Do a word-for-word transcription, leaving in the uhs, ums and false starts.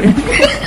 children.